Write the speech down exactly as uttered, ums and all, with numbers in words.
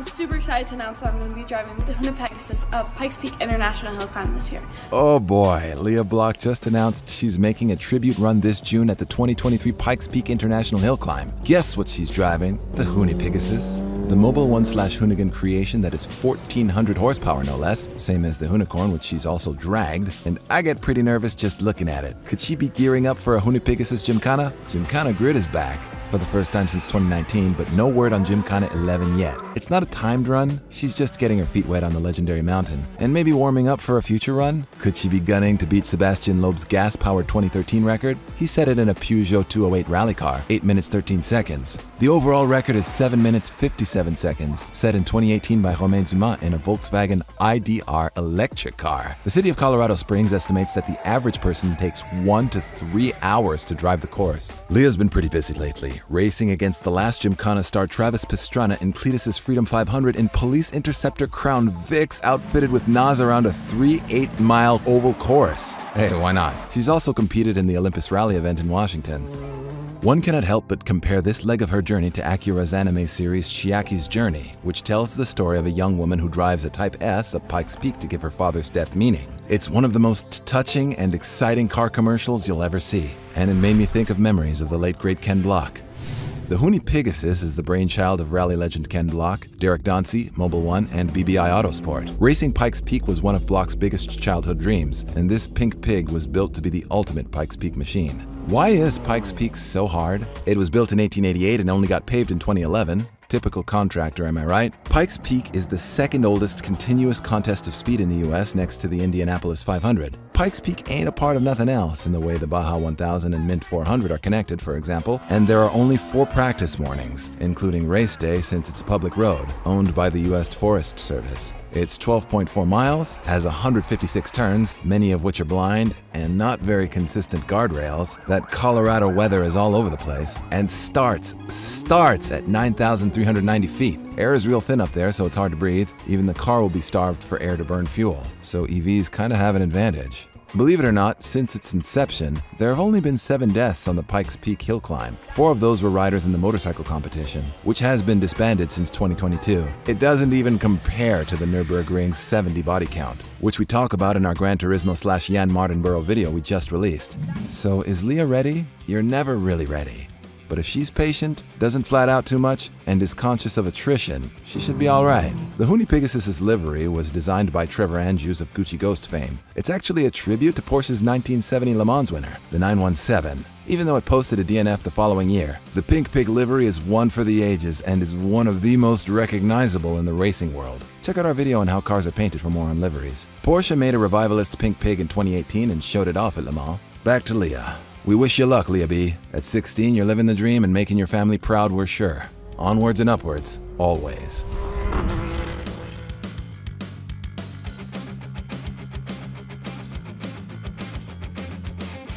I'm super excited to announce that I'm going to be driving the Hoonipigasus of Pikes Peak International Hill Climb this year. Oh boy, Lia Block just announced she's making a tribute run this June at the twenty twenty-three Pikes Peak International Hill Climb. Guess what she's driving? The Hoonipigasus, the Mobil one slash Hoonigan creation that is fourteen hundred horsepower no less, same as the Hoonicorn, which she's also dragged, and I get pretty nervous just looking at it. Could she be gearing up for a Hoonipigasus Gymkhana? Gymkhana Grid is back for the first time since twenty nineteen, but no word on Gymkhana eleven yet. It's not a timed run, she's just getting her feet wet on the legendary mountain, and maybe warming up for a future run? Could she be gunning to beat Sebastian Loeb's gas-powered twenty thirteen record? He set it in a Peugeot two oh eight rally car, eight minutes thirteen seconds. The overall record is seven minutes fifty-seven seconds, set in twenty eighteen by Romain Dumas in a Volkswagen I D R electric car. The city of Colorado Springs estimates that the average person takes one to three hours to drive the course. Lia's been pretty busy lately, racing against the last Gymkhana star Travis Pastrana in Cletus's Freedom five hundred in police interceptor Crown Vicks outfitted with N O S around a three eighth mile oval course. Hey, why not? She's also competed in the Olympus Rally event in Washington. One cannot help but compare this leg of her journey to Acura's anime series Chiaki's Journey, which tells the story of a young woman who drives a Type S up Pikes Peak to give her father's death meaning. It's one of the most touching and exciting car commercials you'll ever see, and it made me think of memories of the late great Ken Block. The Hoonipigasus is the brainchild of rally legend Ken Block, Derek Dauncey, Mobil one, and B B I Autosport. Racing Pikes Peak was one of Block's biggest childhood dreams, and this pink pig was built to be the ultimate Pikes Peak machine. Why is Pikes Peak so hard? It was built in eighteen eighty-eight and only got paved in twenty eleven. Typical contractor, am I right? Pikes Peak is the second oldest continuous contest of speed in the U S next to the Indianapolis five hundred. Pikes Peak ain't a part of nothing else in the way the Baja one thousand and Mint four hundred are connected, for example, and there are only four practice mornings, including race day since it's a public road, owned by the U S Forest Service. It's twelve point four miles, has one hundred fifty-six turns, many of which are blind, and not very consistent guardrails. That Colorado weather is all over the place, and starts, starts at nine thousand three hundred ninety feet. Air is real thin up there, so it's hard to breathe. Even the car will be starved for air to burn fuel, so E Vs kind of have an advantage. Believe it or not, since its inception, there have only been seven deaths on the Pikes Peak Hill Climb. Four of those were riders in the motorcycle competition, which has been disbanded since twenty twenty-two. It doesn't even compare to the Nürburgring's seventy body count, which we talk about in our Gran Turismo slash Jan Martinborough video we just released. So is Lia ready? You're never really ready. But if she's patient, doesn't flat out too much, and is conscious of attrition, she should be all right. The Hoonipigasus' livery was designed by Trevor Andrews of Gucci Ghost fame. It's actually a tribute to Porsche's nineteen seventy Le Mans winner, the nine one seven. Even though it posted a D N F the following year, the Pink Pig livery is one for the ages and is one of the most recognizable in the racing world. Check out our video on how cars are painted for more on liveries. Porsche made a revivalist Pink Pig in twenty eighteen and showed it off at Le Mans. Back to Lia. We wish you luck, Lia B. At sixteen, you're living the dream and making your family proud, we're sure. Onwards and upwards, always.